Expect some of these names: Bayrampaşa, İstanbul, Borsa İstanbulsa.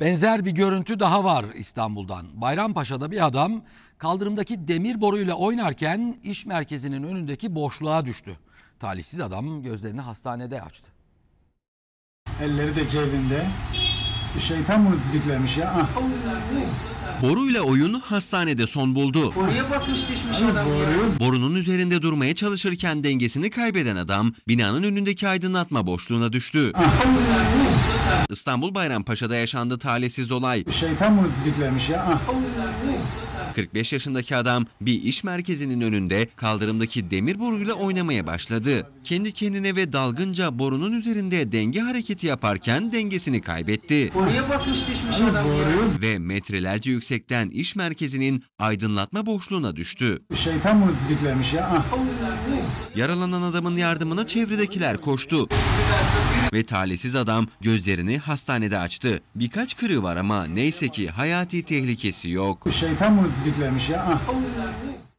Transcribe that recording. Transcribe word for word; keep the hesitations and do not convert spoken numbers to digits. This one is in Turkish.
Benzer bir görüntü daha var İstanbul'dan. Bayrampaşa'da bir adam kaldırımdaki demir boruyla oynarken iş merkezinin önündeki boşluğa düştü. Talihsiz adam gözlerini hastanede açtı. Elleri de cebinde. Şeytan bunu düdüklemiş ya. Ah. Boruyla oyun hastanede son buldu. Boruya basmış düşmüş adam. Boru. Borunun üzerinde durmaya çalışırken dengesini kaybeden adam binanın önündeki aydınlatma boşluğuna düştü. Ah. İstanbul Bayrampaşa'da yaşandı talihsiz olay. Şeytan bunu düdüklemiş ya. Ah. kırk beş yaşındaki adam bir iş merkezinin önünde kaldırımdaki demir boruyla oynamaya başladı. Kendi kendine ve dalgınca borunun üzerinde denge hareketi yaparken dengesini kaybetti. Boruya basmış düşmüş adam. Ve metrelerce yüksekten iş merkezinin aydınlatma boşluğuna düştü. Şeytan bunu düdüklemiş ya. Ah. Yaralanan adamın yardımına çevredekiler koştu. Ve talihsiz adam gözlerini hastanede açtı. Birkaç kırığı var ama neyse ki hayati tehlikesi yok. Şeytan bunu düdüklemiş ya. Ah.